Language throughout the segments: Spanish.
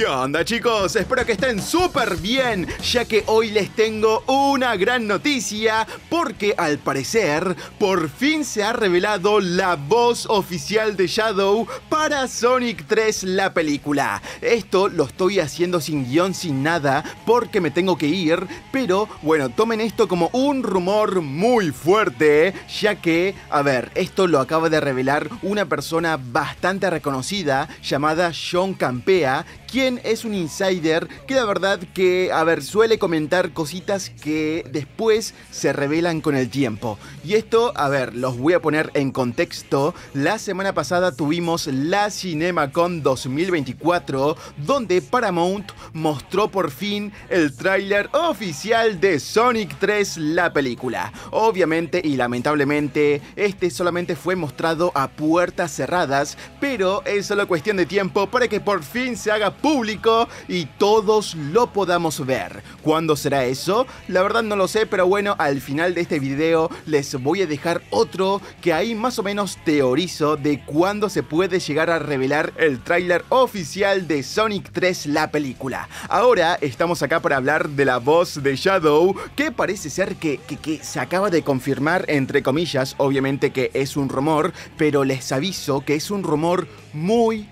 ¿Qué onda, chicos? Espero que estén súper bien, ya que hoy les tengo una gran noticia, porque al parecer, por fin se ha revelado la voz oficial de Shadow para Sonic 3, la película. Esto lo estoy haciendo sin guión, sin nada, porque me tengo que ir, pero bueno, tomen esto como un rumor muy fuerte, ya que, a ver, esto lo acaba de revelar una persona bastante reconocida llamada John Campea, quien es un insider que la verdad que, a ver, suele comentar cositas que después se revelan con el tiempo. Y esto, a ver, los voy a poner en contexto. La semana pasada tuvimos la CinemaCon 2024, donde Paramount mostró por fin el tráiler oficial de Sonic 3, la película. Obviamente y lamentablemente, este solamente fue mostrado a puertas cerradas, pero es solo cuestión de tiempo para que por fin se haga público y todos lo podamos ver. ¿Cuándo será eso? La verdad no lo sé, pero bueno, al final de este video les voy a dejar otro que ahí más o menos teorizo de cuándo se puede llegar a revelar el tráiler oficial de Sonic 3, la película. Ahora estamos acá para hablar de la voz de Shadow, que parece ser que se acaba de confirmar, entre comillas. Obviamente que es un rumor, pero les aviso que es un rumor muy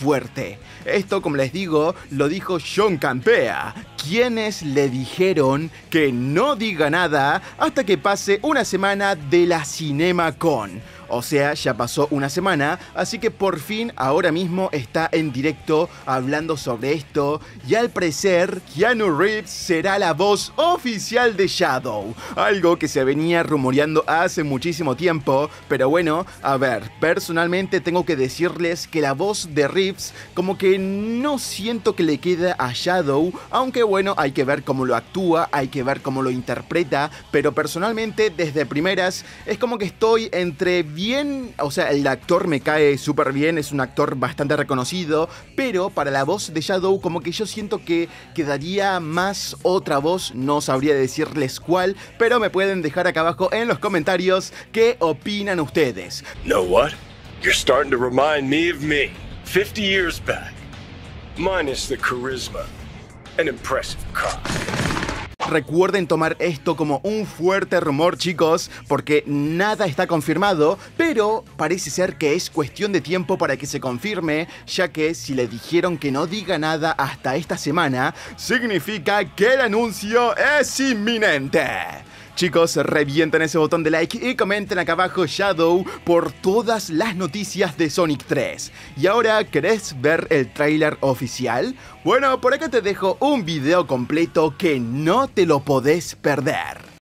fuerte. Esto, como les digo, lo dijo John Campea, quienes le dijeron que no diga nada hasta que pase una semana de la CinemaCon. O sea, ya pasó una semana, así que por fin ahora mismo está en directo hablando sobre esto. Y al parecer, Keanu Reeves será la voz oficial de Shadow. Algo que se venía rumoreando hace muchísimo tiempo. Pero bueno, a ver, personalmente tengo que decirles que la voz de Reeves como que no siento que le queda a Shadow. Aunque bueno, hay que ver cómo lo actúa, hay que ver cómo lo interpreta. Pero personalmente, desde primeras, es como que estoy entre bien, o sea, el actor me cae súper bien, es un actor bastante reconocido, pero para la voz de Shadow como que yo siento que quedaría más otra voz, no sabría decirles cuál, pero me pueden dejar acá abajo en los comentarios qué opinan ustedes. Know what? You're starting to remind me of me 50 years back, minus the charisma and impressive car. Recuerden tomar esto como un fuerte rumor, chicos, porque nada está confirmado, pero parece ser que es cuestión de tiempo para que se confirme, ya que si le dijeron que no diga nada hasta esta semana, significa que el anuncio es inminente. Chicos, revienten ese botón de like y comenten acá abajo Shadow por todas las noticias de Sonic 3. ¿Y ahora querés ver el tráiler oficial? Bueno, por acá te dejo un video completo que no te lo podés perder.